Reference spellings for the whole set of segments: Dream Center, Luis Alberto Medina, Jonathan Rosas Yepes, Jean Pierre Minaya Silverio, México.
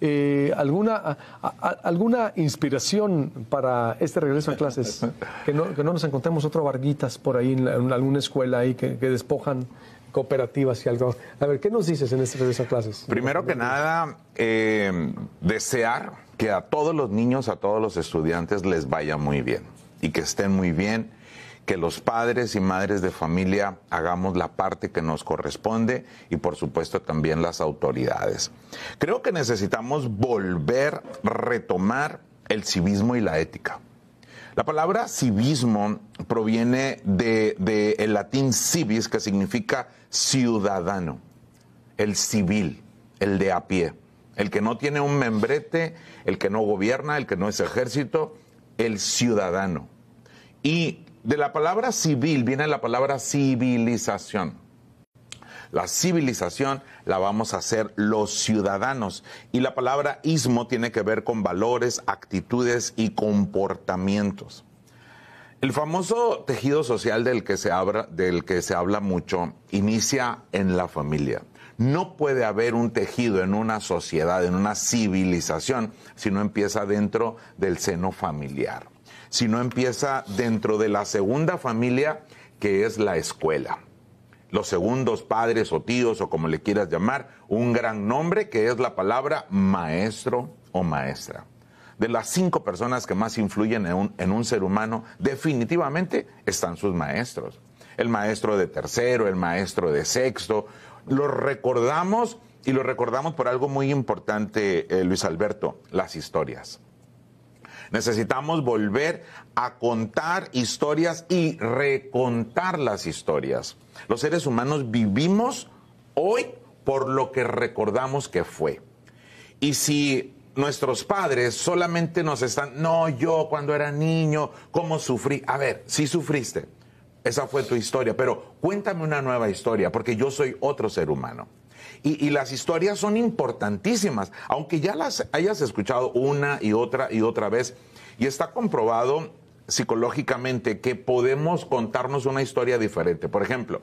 ¿Alguna inspiración para este regreso a clases? Que no nos encontremos otro Varguitas por ahí en alguna escuela ahí que despojan cooperativas y algo. A ver, ¿qué nos dices en este regreso a clases? Primero que nada, desear que a todos los niños, a todos los estudiantes les vaya muy bien y que estén muy bien, que los padres y madres de familia hagamos la parte que nos corresponde y, por supuesto, también las autoridades. Creo que necesitamos volver a retomar el civismo y la ética. La palabra civismo proviene del latín civis, que significa ciudadano, el civil, el de a pie, el que no tiene un membrete, el que no gobierna, el que no es ejército, el ciudadano. Y de la palabra civil viene la palabra civilización. La civilización la vamos a hacer los ciudadanos. Y la palabra ismo tiene que ver con valores, actitudes y comportamientos. El famoso tejido social del que se habla mucho inicia en la familia. No puede haber un tejido en una sociedad, en una civilización, si no empieza dentro del seno familiar. Si no empieza dentro de la segunda familia, que es la escuela. Los segundos padres o tíos o como le quieras llamar, un gran nombre que es la palabra maestro o maestra. De las 5 personas que más influyen en un ser humano, definitivamente están sus maestros. El maestro de tercero, el maestro de sexto, los recordamos y los recordamos por algo muy importante, Luis Alberto, las historias. Necesitamos volver a contar historias y recontar las historias. Los seres humanos vivimos hoy por lo que recordamos que fue. Y si nuestros padres solamente nos están, no, yo cuando era niño, ¿cómo sufrí? A ver, sí sufriste, esa fue tu historia, pero cuéntame una nueva historia, porque yo soy otro ser humano. Y las historias son importantísimas, aunque ya las hayas escuchado una y otra vez. Y está comprobado psicológicamente que podemos contarnos una historia diferente. Por ejemplo,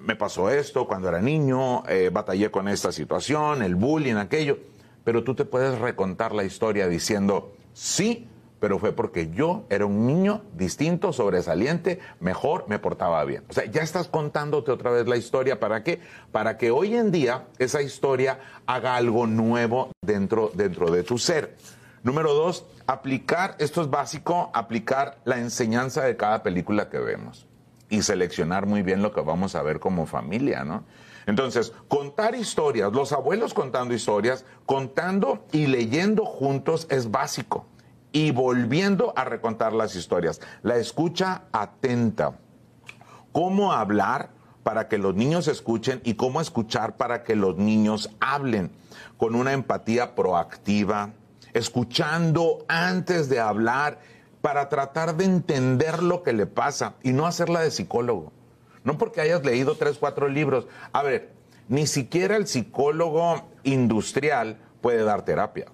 me pasó esto cuando era niño, batallé con esta situación, el bullying, aquello. Pero tú te puedes recontar la historia diciendo, sí, pero fue porque yo era un niño distinto, sobresaliente, mejor, me portaba bien. O sea, ya estás contándote otra vez la historia. ¿Para qué? Para que hoy en día esa historia haga algo nuevo dentro de tu ser. Número 2, aplicar, esto es básico, aplicar la enseñanza de cada película que vemos. Y seleccionar muy bien lo que vamos a ver como familia, ¿no? Entonces, contar historias, los abuelos contando historias, contando y leyendo juntos es básico. Y volviendo a recontar las historias. La escucha atenta. Cómo hablar para que los niños escuchen y cómo escuchar para que los niños hablen. Con una empatía proactiva, escuchando antes de hablar para tratar de entender lo que le pasa y no hacerla de psicólogo. No porque hayas leído 3 o 4 libros. A ver, ni siquiera el psicólogo industrial puede dar terapia.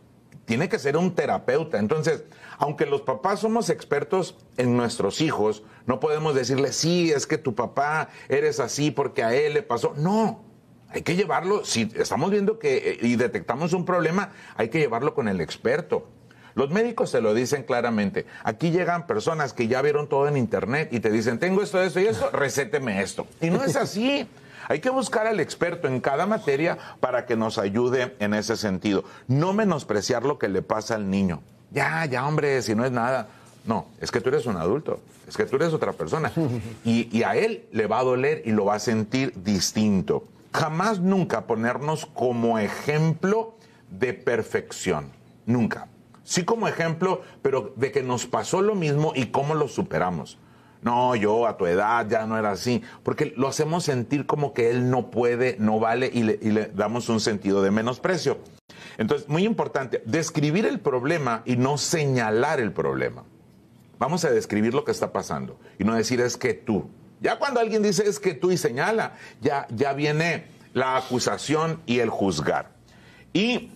Tiene que ser un terapeuta. Entonces, aunque los papás somos expertos en nuestros hijos, no podemos decirle, sí, es que tu papá eres así porque a él le pasó. No, hay que llevarlo, si estamos viendo que y detectamos un problema, hay que llevarlo con el experto. Los médicos se lo dicen claramente. Aquí llegan personas que ya vieron todo en internet y te dicen, tengo esto, esto y esto, recéteme esto. Y no es así. Hay que buscar al experto en cada materia para que nos ayude en ese sentido. No menospreciar lo que le pasa al niño. Ya, hombre, si no es nada. No, es que tú eres un adulto, es que tú eres otra persona. Y a él le va a doler y lo va a sentir distinto. Jamás nunca ponernos como ejemplo de perfección. Nunca. Sí como ejemplo, pero de que nos pasó lo mismo y cómo lo superamos. No, yo a tu edad ya no era así. Porque lo hacemos sentir como que él no puede, no vale y le damos un sentido de menosprecio. Entonces, muy importante, describir el problema y no señalar el problema. Vamos a describir lo que está pasando y no decir es que tú. Ya cuando alguien dice es que tú y señala, ya viene la acusación y el juzgar. Y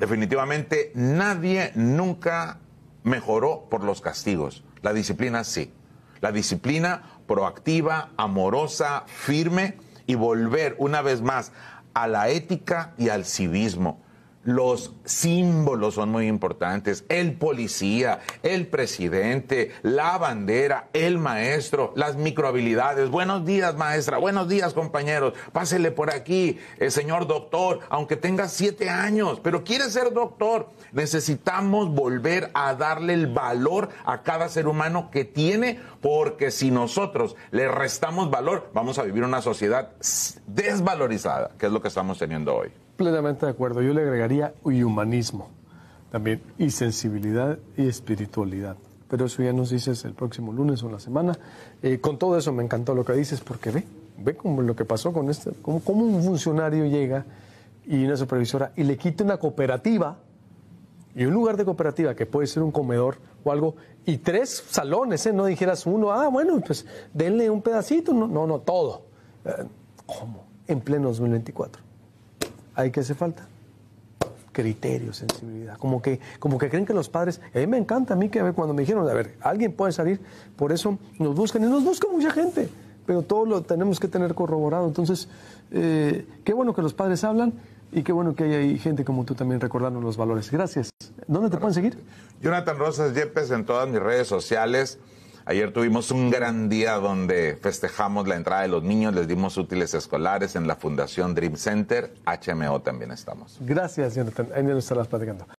definitivamente nadie nunca mejoró por los castigos. La disciplina sí. La disciplina proactiva, amorosa, firme y volver una vez más a la ética y al civismo. Los símbolos son muy importantes, el policía, el presidente, la bandera, el maestro, las microhabilidades. Buenos días, maestra, buenos días, compañeros, pásele por aquí, señor doctor, aunque tenga 7 años, pero quiere ser doctor. Necesitamos volver a darle el valor a cada ser humano que tiene, porque si nosotros le restamos valor, vamos a vivir una sociedad desvalorizada, que es lo que estamos teniendo hoy. Plenamente de acuerdo. Yo le agregaría humanismo también, y sensibilidad y espiritualidad. Pero eso ya nos dices el próximo lunes o la semana. Con todo eso me encantó lo que dices, porque ve como lo que pasó con este, como un funcionario llega y una supervisora y le quita una cooperativa y un lugar de cooperativa que puede ser un comedor o algo, y 3 salones, no dijeras uno, ah, bueno, pues denle un pedacito, no, todo. ¿Cómo? En pleno 2024. ¿Hay que hace falta? Criterio, sensibilidad. Como que creen que los padres... A mí me encanta, a mí que cuando me dijeron, a ver, alguien puede salir, por eso nos buscan, y nos busca mucha gente, pero todo lo tenemos que tener corroborado. Entonces, qué bueno que los padres hablan, y qué bueno que hay gente como tú también recordando los valores. Gracias. ¿Dónde te pueden seguir? Jonathan Rosas Yepes en todas mis redes sociales. Ayer tuvimos un gran día donde festejamos la entrada de los niños, les dimos útiles escolares en la Fundación Dream Center. HMO también estamos. Gracias, Jonathan. Ahí nos estarás platicando.